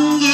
Hong